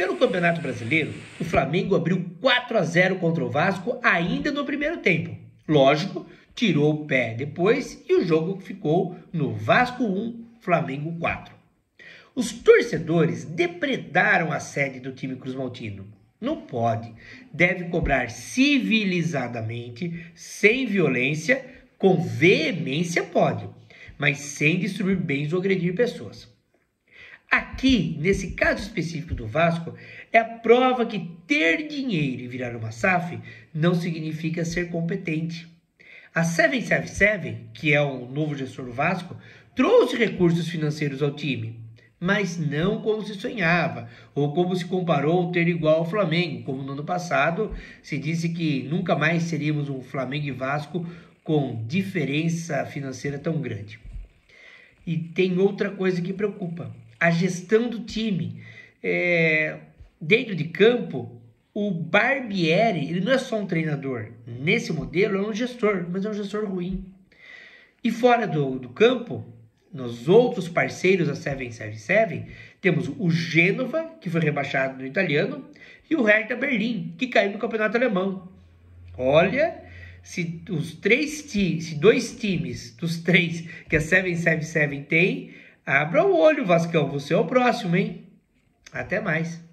Pelo Campeonato Brasileiro, o Flamengo abriu 4-0 contra o Vasco ainda no primeiro tempo. Lógico, tirou o pé depois e o jogo ficou no Vasco 1, Flamengo 4. Os torcedores depredaram a sede do time Cruz Maltino. Não pode, deve cobrar civilizadamente, sem violência, com veemência pode, mas sem destruir bens ou agredir pessoas. Aqui, nesse caso específico do Vasco, é a prova que ter dinheiro e virar uma SAF não significa ser competente. A 777, que é o novo gestor do Vasco, trouxe recursos financeiros ao time, mas não como se sonhava, ou como se comparou ao ter igual ao Flamengo, como no ano passado se disse que nunca mais seríamos um Flamengo e Vasco com diferença financeira tão grande. E tem outra coisa que preocupa. A gestão do time, dentro de campo, o Barbieri, ele não é só um treinador. Nesse modelo é um gestor, mas é um gestor ruim. E fora do campo, nos outros parceiros da 777, temos o Genova, que foi rebaixado no italiano, e o Hertha Berlim, que caiu no campeonato alemão. Olha, se dois times dos três que a 777 tem, abra o olho, Vascão, você é o próximo, hein? Até mais.